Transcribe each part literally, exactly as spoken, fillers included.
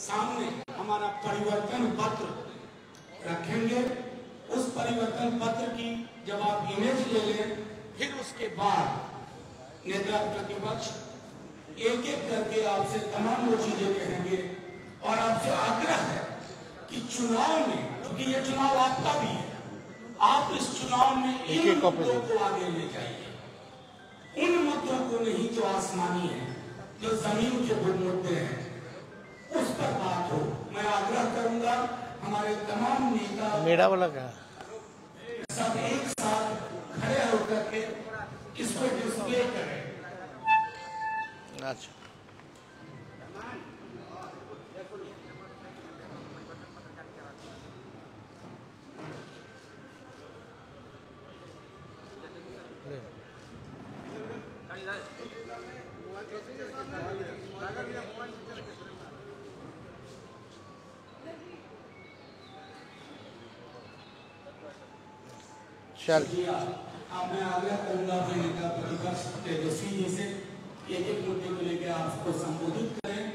सामने हमारा परिवर्तन पत्र रखेंगे। उस परिवर्तन पत्र की जब आप इमेज ले लें, फिर उसके बाद नेता प्रतिपक्ष एक एक करके आपसे तमाम वो चीजें कहेंगे और आपसे आग्रह है कि चुनाव में, क्योंकि ये चुनाव आपका भी है, आप इस चुनाव में इन मुद्दों को आगे ले जाइए, उन मुद्दों को नहीं जो आसमानी है, जो जमीन के बुरे मुद्दे हैं, उस पर बात हो। मैं आग्रह करूंगा हमारे तमाम नेता मेरा वाला का सब एक साथ खड़े होकर के इसको डिस्प्ले करें। अच्छा, चल अब मैं आगे करूंगा अपने नेता प्रतिपक्ष तेजस्वी जी से एक एक मुद्दे को लेकर आपको संबोधित करें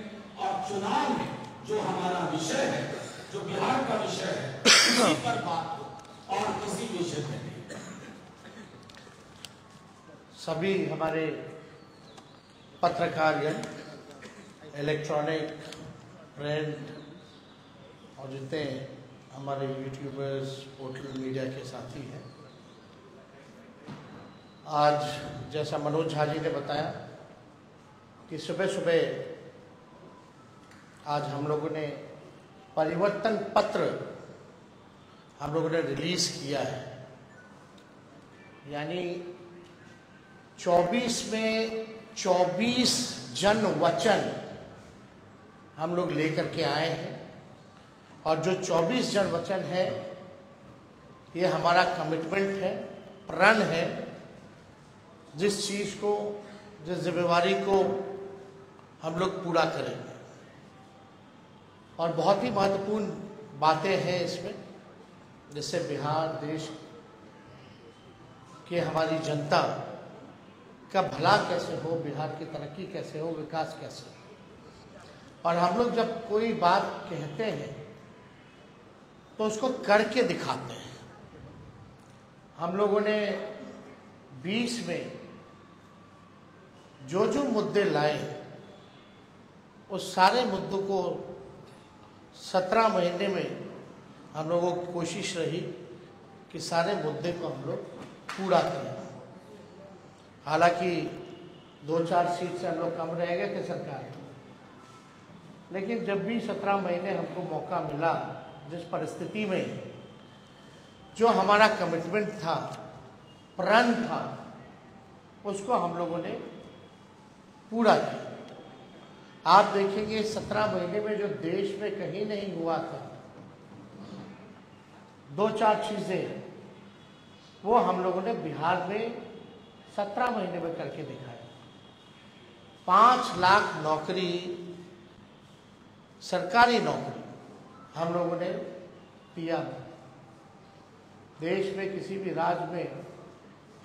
और चुनाव में जो हमारा विषय है, जो बिहार का विषय है, उसी पर बात हो और किसी विषय पर नहीं। सभी हमारे पत्रकारगण, इलेक्ट्रॉनिक प्रिंट और जितने हमारे यूट्यूबर्स, पोर्टल मीडिया के साथी हैं, आज जैसा मनोज झा जी ने बताया कि सुबह सुबह आज हम लोगों ने परिवर्तन पत्र हम लोगों ने रिलीज़ किया है, यानी चौबीस में चौबीस जन वचन हम लोग लेकर के आए हैं और जो चौबीस जन वचन है ये हमारा कमिटमेंट है, प्रण है। जिस चीज़ को, जिस जिम्मेवारी को हम लोग पूरा करेंगे और बहुत ही महत्वपूर्ण बातें हैं इसमें, जिससे बिहार देश के हमारी जनता का भला कैसे हो, बिहार की तरक्की कैसे हो, विकास कैसे हो। और हम लोग जब कोई बात कहते हैं तो उसको करके दिखाते हैं। हम लोगों ने बीस में जो जो मुद्दे लाए उस सारे मुद्दों को सत्रह महीने में हम लोगों की कोशिश रही कि सारे मुद्दे को हम लोग पूरा करें। हालांकि दो चार सीट से हम लोग कम रह गए थे सरकार, लेकिन जब भी सत्रह महीने हमको मौका मिला, जिस परिस्थिति में जो हमारा कमिटमेंट था, प्रण था, उसको हम लोगों ने पूरा किया। आप देखेंगे सत्रह महीने में जो देश में कहीं नहीं हुआ था, दो चार चीज़ें, वो हम लोगों ने बिहार में सत्रह महीने में करके दिखाया। पाँच लाख नौकरी, सरकारी नौकरी हम लोगों ने दिया। देश में किसी भी राज्य में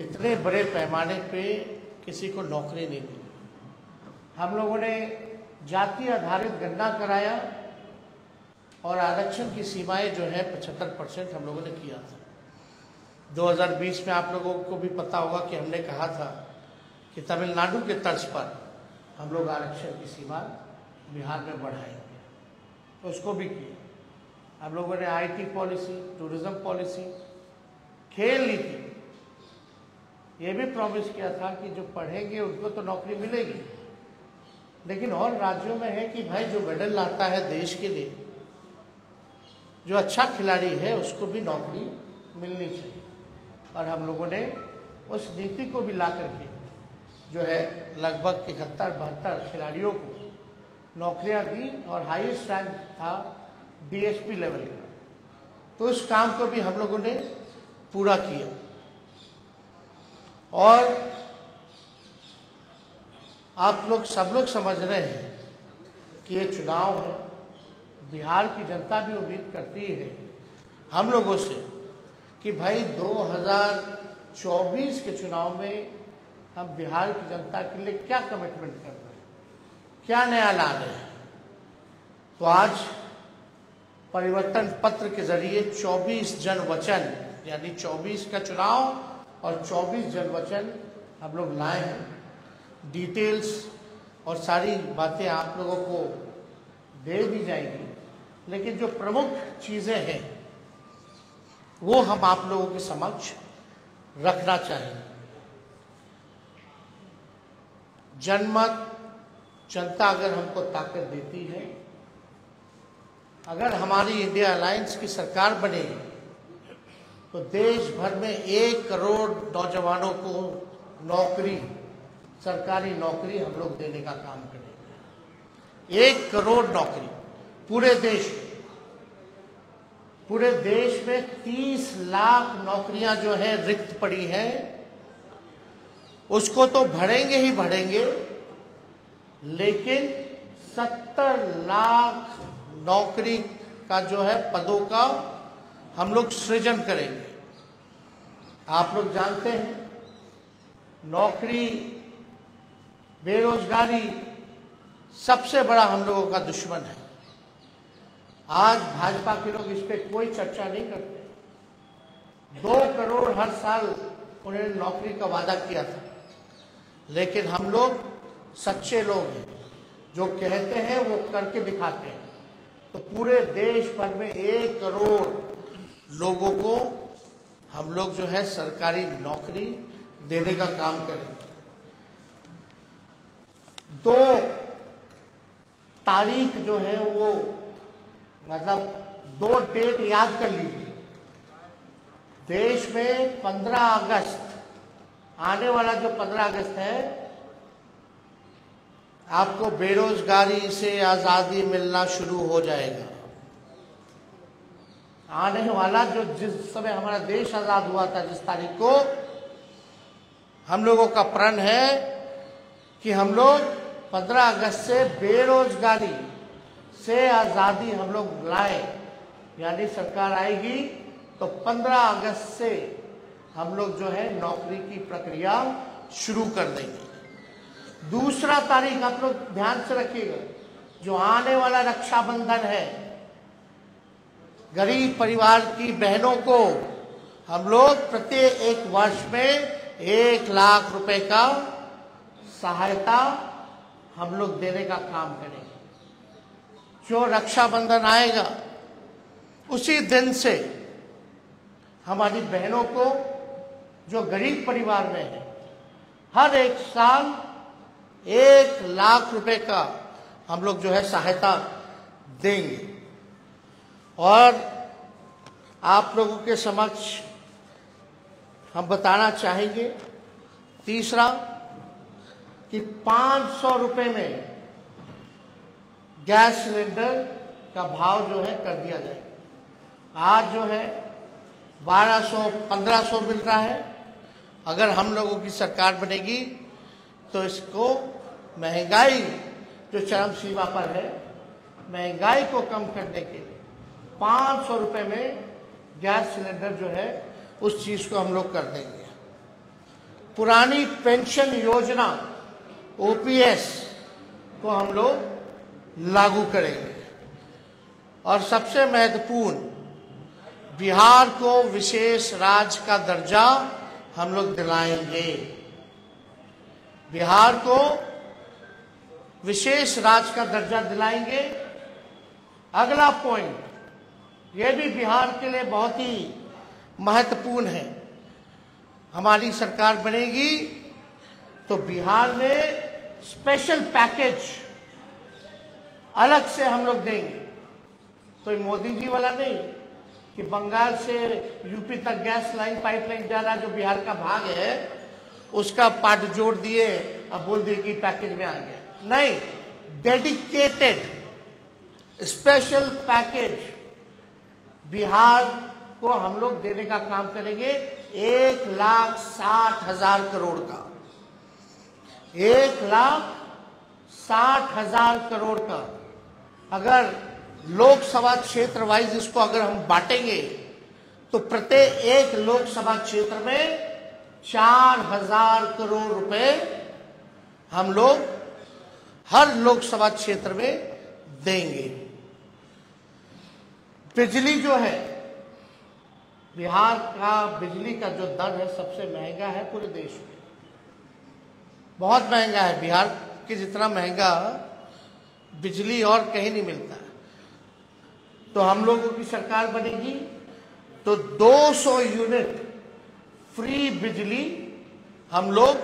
इतने बड़े पैमाने पे किसी को नौकरी नहीं मिली। हम लोगों ने जाति आधारित गणना कराया और आरक्षण की सीमाएं जो है पचहत्तर परसेंट हम लोगों ने किया था। दो हज़ार बीस में आप लोगों को भी पता होगा कि हमने कहा था कि तमिलनाडु के तर्ज पर हम लोग आरक्षण की सीमा बिहार में बढ़ाएंगे, उसको भी किया। हम लोगों ने आईटी पॉलिसी, टूरिज्म पॉलिसी, खेल नीति, ये भी प्रॉमिस किया था कि जो पढ़ेंगे उनको तो नौकरी मिलेगी, लेकिन और राज्यों में है कि भाई जो मेडल लाता है देश के लिए, जो अच्छा खिलाड़ी है, उसको भी नौकरी मिलनी चाहिए। और हम लोगों ने उस नीति को भी ला करके जो है लगभग इकहत्तर बहत्तर खिलाड़ियों को नौकरियां दी और हाईएस्ट रैंक था डीएसपी लेवल का, तो उस काम को भी हम लोगों ने पूरा किया। और आप लोग सब लोग समझ रहे हैं कि ये चुनाव है, बिहार की जनता भी उम्मीद करती है हम लोगों से कि भाई दो हज़ार चौबीस के चुनाव में हम बिहार की जनता के लिए क्या कमिटमेंट कर रहे हैं, क्या नया ला रहे हैं। तो आज परिवर्तन पत्र के जरिए चौबीस जनवचन यानी चौबीस का चुनाव और चौबीस जनवचन हम लोग लाए हैं। डिटेल्स और सारी बातें आप लोगों को दे दी जाएंगी, लेकिन जो प्रमुख चीज़ें हैं वो हम आप लोगों के समक्ष रखना चाहेंगे। जनमत, जनता अगर हमको ताकत देती है, अगर हमारी इंडिया अलायंस की सरकार बने तो देश भर में एक करोड़ नौजवानों को नौकरी, सरकारी नौकरी हम लोग देने का काम करेंगे। एक करोड़ नौकरी पूरे देश पूरे देश में तीस लाख नौकरियां जो है रिक्त पड़ी हैं, उसको तो भरेंगे ही भरेंगे, लेकिन सत्तर लाख नौकरी का जो है पदों का हम लोग सृजन करेंगे। आप लोग जानते हैं नौकरी, बेरोजगारी सबसे बड़ा हम लोगों का दुश्मन है। आज भाजपा के लोग इस पर कोई चर्चा नहीं करते। दो करोड़ हर साल उन्होंने नौकरी का वादा किया था, लेकिन हम लोग सच्चे लोग हैं, जो कहते हैं वो करके दिखाते हैं। तो पूरे देश भर में एक करोड़ लोगों को हम लोग जो है सरकारी नौकरी देने का काम करेंगे। दो तारीख जो है वो मतलब दो डेट याद कर लीजिए। देश में पंद्रह अगस्त, आने वाला जो पंद्रह अगस्त है, आपको बेरोजगारी से आज़ादी मिलना शुरू हो जाएगा। आने वाला जो जिस समय हमारा देश आज़ाद हुआ था, जिस तारीख को हम लोगों का प्रण है कि हम लोग पंद्रह अगस्त से बेरोजगारी से आज़ादी हम लोग लाए, यानी सरकार आएगी तो पंद्रह अगस्त से हम लोग जो है नौकरी की प्रक्रिया शुरू कर देंगे। दूसरा तारीख आप लोग ध्यान से रखिएगा, जो आने वाला रक्षाबंधन है, गरीब परिवार की बहनों को हम लोग प्रत्येक एक वर्ष में एक लाख रुपए का सहायता हम लोग देने का काम करेंगे। जो रक्षाबंधन आएगा उसी दिन से हमारी बहनों को जो गरीब परिवार में है, हर एक साल एक लाख रुपए का हम लोग जो है सहायता देंगे। और आप लोगों के समक्ष हम बताना चाहेंगे तीसरा कि पाँच सौ रुपये में गैस सिलेंडर का भाव जो है कर दिया जाएगा। आज जो है बारह सौ पंद्रह सौ मिल रहा है, अगर हम लोगों की सरकार बनेगी तो इसको महंगाई जो चरम सीमा पर है, महंगाई को कम करने के लिए पाँच सौ रुपये में गैस सिलेंडर जो है उस चीज़ को हम लोग कर देंगे। पुरानी पेंशन योजना ओ पी एस को हम लोग लागू करेंगे। और सबसे महत्वपूर्ण, बिहार को विशेष राज्य का दर्जा हम लोग दिलाएंगे। बिहार को विशेष राज्य का दर्जा दिलाएंगे। अगला पॉइंट, ये भी बिहार के लिए बहुत ही महत्वपूर्ण है। हमारी सरकार बनेगी तो बिहार में स्पेशल पैकेज अलग से हम लोग देंगे। तो मोदी जी वाला नहीं कि बंगाल से यूपी तक गैस लाइन, पाइपलाइन जा रहा जो बिहार का भाग है, उसका पार्ट जोड़ दिए अब बोल दिए कि पैकेज में आ गया। नहीं, डेडिकेटेड स्पेशल पैकेज बिहार को हम लोग देने का काम करेंगे। एक लाख साठ हजार करोड़ का एक लाख साठ हजार करोड़ का अगर लोकसभा क्षेत्र वाइज इसको अगर हम बांटेंगे तो प्रत्येक एक लोकसभा क्षेत्र में चार हजार करोड़ रुपए हम लोग हर लोकसभा क्षेत्र में देंगे। बिजली जो है, बिहार का बिजली का जो दर है सबसे महंगा है पूरे देश में, बहुत महंगा है। बिहार के जितना महंगा बिजली और कहीं नहीं मिलता। तो हम लोगों की सरकार बनेगी तो दो सौ यूनिट फ्री बिजली हम लोग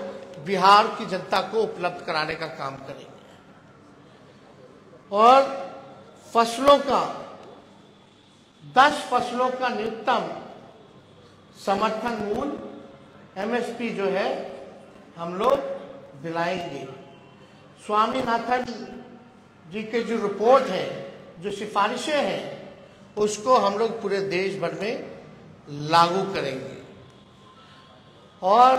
बिहार की जनता को उपलब्ध कराने का काम करेंगे और फसलों का दस फसलों का न्यूनतम समर्थन मूल्य एम एस पी जो है हम लोग दिलाएंगे। स्वामीनाथन जी के जो रिपोर्ट है, जो सिफारिशें हैं, उसको हम लोग पूरे देश भर में लागू करेंगे। और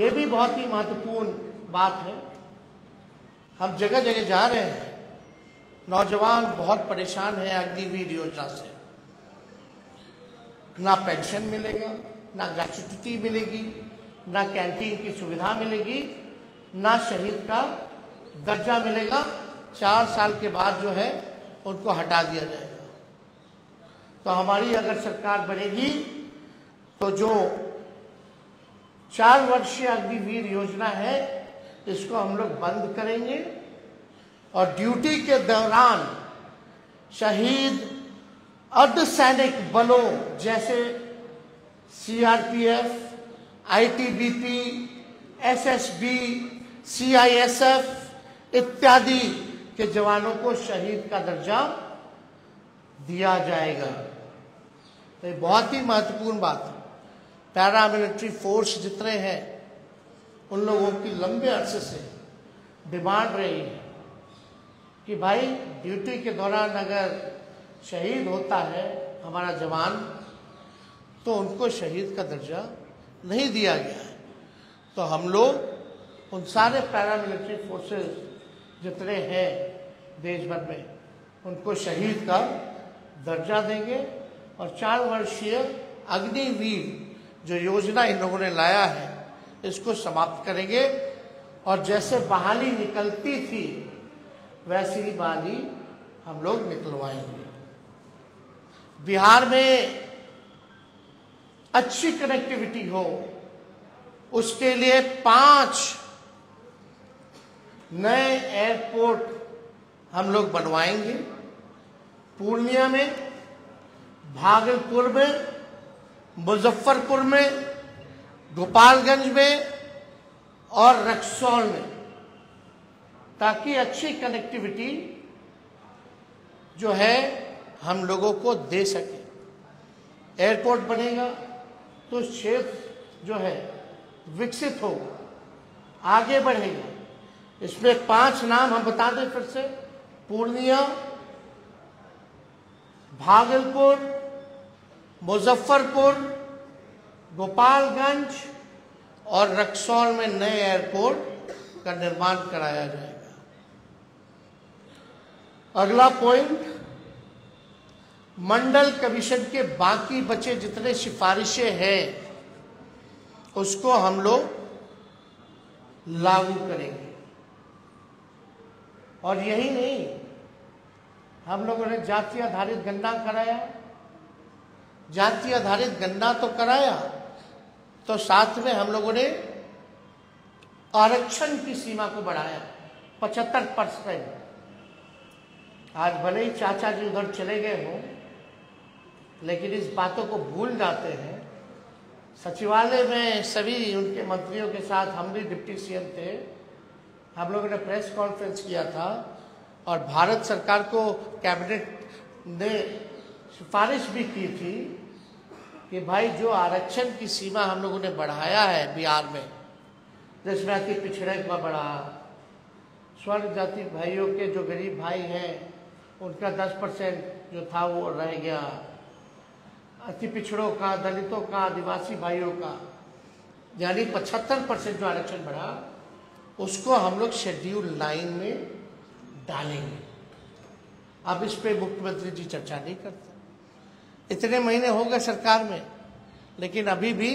ये भी बहुत ही महत्वपूर्ण बात है, हम जगह जगह जा रहे हैं, नौजवान बहुत परेशान है अग्निवीर योजना से, ना पेंशन मिलेगा, ना ग्रेच्युटी मिलेगी, ना कैंटीन की सुविधा मिलेगी, ना शहीद का दर्जा मिलेगा। चार साल के बाद जो है उनको हटा दिया जाएगा। तो हमारी अगर सरकार बनेगी तो जो चार वर्षीय अग्निवीर योजना है इसको हम लोग बंद करेंगे और ड्यूटी के दौरान शहीद अर्धसैनिक बलों जैसे C R P F, I T B P, S S B, C I S F इत्यादि के जवानों को शहीद का दर्जा दिया जाएगा। तो ये बहुत ही महत्वपूर्ण बात है। पैरामिलिट्री फोर्स जितने हैं उन लोगों की लंबे अरसे से डिमांड रही है कि भाई ड्यूटी के दौरान अगर शहीद होता है हमारा जवान तो उनको शहीद का दर्जा नहीं दिया गया है। तो हम लोग उन सारे पैरामिलिट्री फोर्सेस जितने हैं देश भर में उनको शहीद का दर्जा देंगे और चार वर्षीय अग्निवीर जो योजना इन लोगों ने लाया है इसको समाप्त करेंगे। और जैसे बहाली निकलती थी वैसी ही बहाली हम लोग निकलवाएंगे। बिहार में अच्छी कनेक्टिविटी हो उसके लिए पांच नए एयरपोर्ट हम लोग बनवाएंगे, पूर्णिया में, भागलपुर में, मुजफ्फरपुर में, गोपालगंज में और रक्सौल में, ताकि अच्छी कनेक्टिविटी जो है हम लोगों को दे सके। एयरपोर्ट बनेगा तो क्षेत्र जो है विकसित होगा, आगे बढ़ेगा। इसमें पांच नाम हम बता दें फिर से, पूर्णिया, भागलपुर, मुजफ्फरपुर, गोपालगंज और रक्सौल में नए एयरपोर्ट का निर्माण कराया जाएगा। अगला पॉइंट, मंडल कमीशन के बाकी बचे जितने सिफारिशें हैं उसको हम लोग लागू करेंगे। और यही नहीं, हम लोगों ने जाति आधारित गणना कराया, जाति आधारित गणना तो कराया तो साथ में हम लोगों ने आरक्षण की सीमा को बढ़ाया पचहत्तर परसेंट। आज भले ही चाचा जी उधर चले गए हों लेकिन इस बातों को भूल जाते हैं। सचिवालय में सभी उनके मंत्रियों के साथ हम भी डिप्टी सी एम थे, हम लोगों ने प्रेस कॉन्फ्रेंस किया था और भारत सरकार को कैबिनेट ने सिफारिश भी की थी कि भाई जो आरक्षण की सीमा हम लोगों ने बढ़ाया है बिहार में, जिसमें अति पिछड़े का बढ़ा, स्वर्ण जाति भाइयों के जो गरीब भाई हैं उनका दस परसेंट जो था वो रह गया, अति पिछड़ों का, दलितों का, आदिवासी भाइयों का, यानी पचहत्तर परसेंट जो आरक्षण बढ़ा उसको हम लोग शेड्यूल नाइन में डालेंगे। अब इस पर मुख्यमंत्री जी चर्चा नहीं करते, इतने महीने हो गए सरकार में लेकिन अभी भी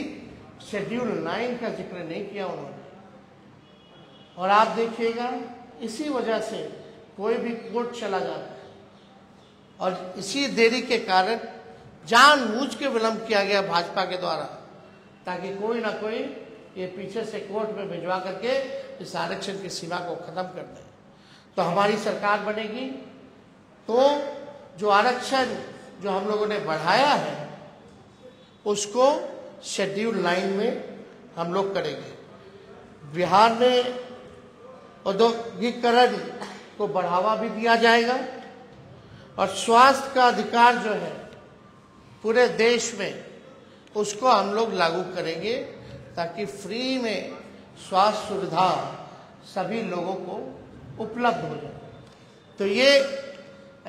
शेड्यूल नाइन का जिक्र नहीं किया उन्होंने। और आप देखिएगा इसी वजह से कोई भी कोर्ट चला जाता है और इसी देरी के कारण जानबूझ के विलंब किया गया भाजपा के द्वारा, ताकि कोई ना कोई ये पीछे से कोर्ट में भिजवा करके इस आरक्षण की सीमा को खत्म कर दे। तो हमारी सरकार बनेगी तो जो आरक्षण जो हम लोगों ने बढ़ाया है उसको शेड्यूल लाइन में हम लोग करेंगे। बिहार में औद्योगिकरण को बढ़ावा भी दिया जाएगा और स्वास्थ्य का अधिकार जो है पूरे देश में उसको हम लोग लागू करेंगे, ताकि फ्री में स्वास्थ्य सुविधा सभी लोगों को उपलब्ध हो जाए। तो ये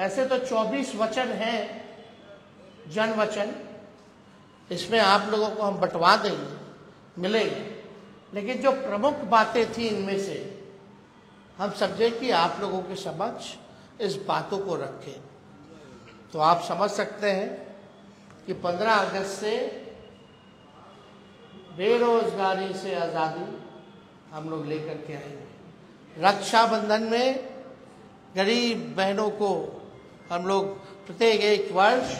ऐसे तो चौबीस वचन हैं जन वचन, इसमें आप लोगों को हम बंटवा देंगे, मिलेंगे, लेकिन जो प्रमुख बातें थी इनमें से हम समझे कि आप लोगों के समझ इस बातों को रखें। तो आप समझ सकते हैं कि पंद्रह अगस्त से बेरोजगारी से आज़ादी हम लोग लेकर के आएंगे। रक्षाबंधन में गरीब बहनों को हम लोग प्रत्येक एक वर्ष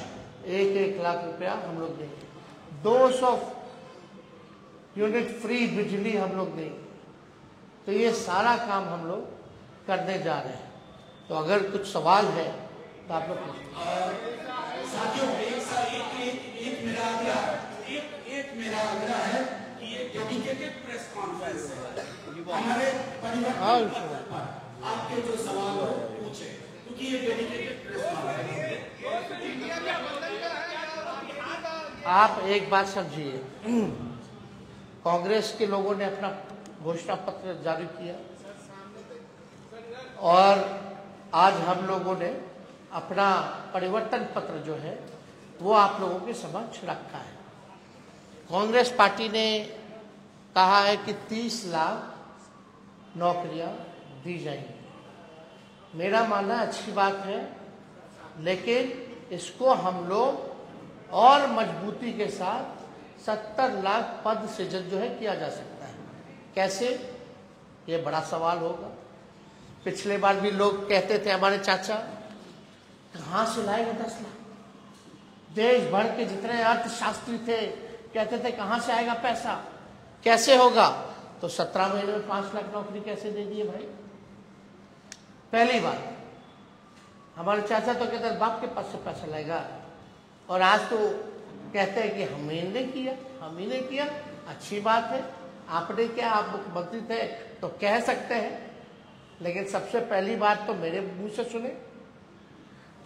एक एक लाख रुपया हम लोग देंगे, दो सौ यूनिट फ्री बिजली हम लोग देंगे। तो ये सारा काम हम लोग करने जा रहे हैं। तो अगर कुछ सवाल है तो आप लोग आप एक बात समझिए, कांग्रेस के लोगों ने अपना घोषणा पत्र जारी किया और आज हम लोगों ने अपना परिवर्तन पत्र जो है वो आप लोगों के समक्ष रखा है। कांग्रेस पार्टी ने कहा है कि तीस लाख नौकरियां दी जाएंगी। मेरा मानना अच्छी बात है, लेकिन इसको हम लोग और मजबूती के साथ सत्तर लाख पद सृजन जो है किया जा सकता है। कैसे, ये बड़ा सवाल होगा। पिछले बार भी लोग कहते थे हमारे चाचा, कहाँ से लाएंगे दस लाख? देश भर के जितने अर्थशास्त्री थे कहते थे कहाँ से आएगा पैसा, कैसे होगा? तो सत्रह महीने में पांच लाख नौकरी कैसे दे दिए भाई? पहली बार हमारे चाचा तो कहते थे बाप के पास से पैसा लाएगा, और आज तो कहते हैं कि हमने किया हमने किया। अच्छी बात है, आपने क्या, आप मुख्यमंत्री थे तो कह सकते हैं, लेकिन सबसे पहली बात तो मेरे मुंह से सुने।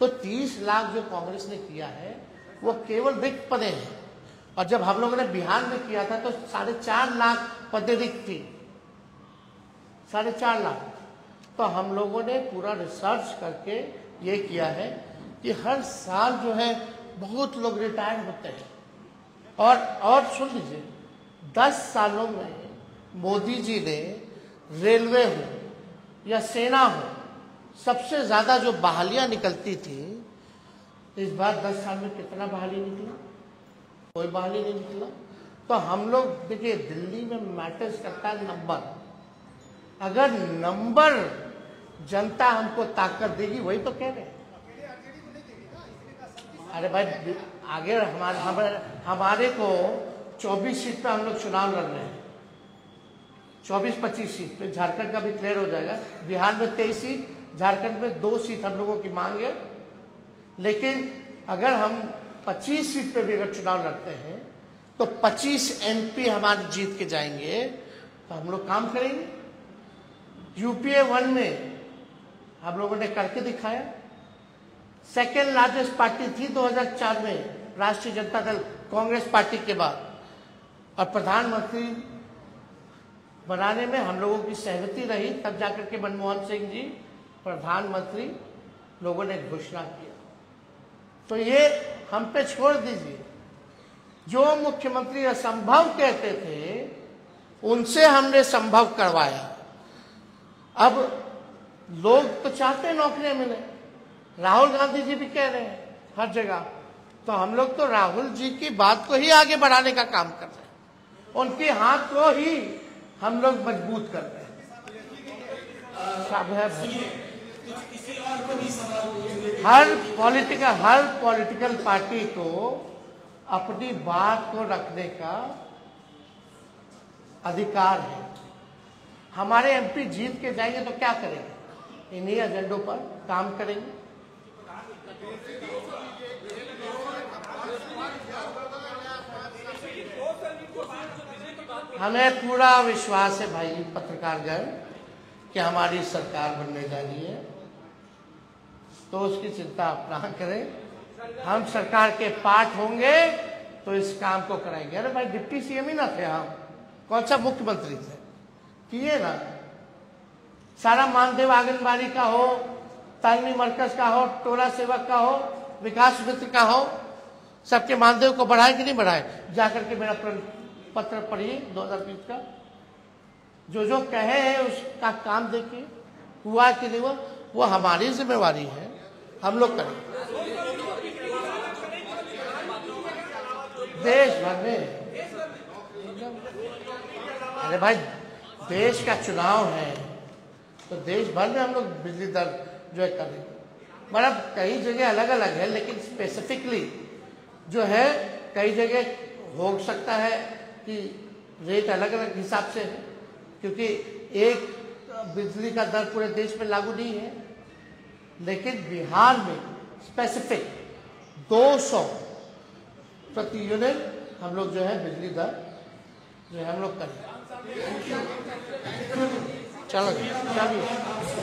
तो तीस लाख जो कांग्रेस ने किया है वो केवल रिक्त पदे हैं, और जब हम लोगों ने बिहार में किया था तो साढ़े चार लाख पदे रिक्त थी, साढ़े चार लाख तो हम लोगों ने पूरा रिसर्च करके ये किया है कि हर साल जो है बहुत लोग रिटायर होते हैं। और, और सुन लीजिए, दस सालों में मोदी जी ने रेलवे हो या सेना हो, सबसे ज्यादा जो बहालियां निकलती थी, इस बार दस साल में कितना बहाली निकला? कोई बहाली नहीं निकला। तो हम लोग देखिए, दिल्ली में मैटर्स करता है नंबर। अगर नंबर जनता हमको ताकत देगी, वही तो कह रहे हैं। अरे भाई, आगे हमारे हमारे, हमारे को चौबीस सीट पे हम लोग चुनाव लड़ रहे हैं, चौबीस पच्चीस सीट पे। झारखंड का भी क्लियर हो जाएगा। बिहार में तेईस सीट, झारखंड में दो सीट हम लोगों की मांग है, लेकिन अगर हम पच्चीस सीट पे भी अगर चुनाव लड़ते हैं तो पच्चीस एमपी हमारे जीत के जाएंगे। तो हम लोग काम करेंगे। यूपीए वन में हम लोगों ने करके दिखाया। सेकेंड लार्जेस्ट पार्टी थी दो हज़ार चार में राष्ट्रीय जनता दल कांग्रेस पार्टी के बाद, और प्रधानमंत्री बनाने में हम लोगों की सहमति रही, तब जाकर के मनमोहन सिंह जी प्रधानमंत्री लोगों ने घोषणा किया। तो ये हम पे छोड़ दीजिए, जो मुख्यमंत्री असंभव कहते थे उनसे हमने संभव करवाया। अब लोग तो चाहते हैं नौकरियां मिले, राहुल गांधी जी भी कह रहे हैं हर जगह। तो हम लोग तो राहुल जी की बात को ही आगे बढ़ाने का काम कर रहे हैं, उनके हाथ को ही हम लोग मजबूत करते हैं। साहब है, हर पॉलिटिकल हर पॉलिटिकल पार्टी को अपनी बात को रखने का अधिकार है। हमारे एमपी जीत के जाएंगे तो क्या करेंगे? इन्हीं एजेंडों पर काम करेंगे। हमें पूरा विश्वास है भाई पत्रकारगण कि हमारी सरकार बनने जा रही है, तो उसकी चिंता आप ना करें। हम सरकार के पार्ट होंगे तो इस काम को कराएंगे। अरे भाई डिप्टी सीएम ही ना थे हम, कौन सा मुख्यमंत्री थे? किए ना। सारा मानदेव आंगनबाड़ी का हो, तालमी मरकज का हो, टोला सेवक का हो, विकास मित्र का हो, सबके मानदेव को बढ़ाए कि नहीं बढ़ाए? जाकर के मेरा पत्र पढ़िए दो हज़ार बीस का, जो जो कहे हैं उसका काम देखिए हुआ कि नहीं हुआ। वो हमारी जिम्मेवारी है, हम लोग करें। देश भर में, अरे भाई देश का चुनाव है तो देश भर में हम लोग बिजली दर जो है करें। मतलब कई जगह अलग अलग है, लेकिन स्पेसिफिकली जो है कई जगह हो सकता है कि रेट अलग अलग हिसाब से है, क्योंकि एक बिजली का दर पूरे देश में लागू नहीं है। लेकिन बिहार में स्पेसिफिक दो सौ प्रति यूनिट हम लोग जो है बिजली दर जो है हम लोग करें। चलो चलिए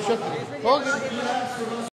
शुक्रिया।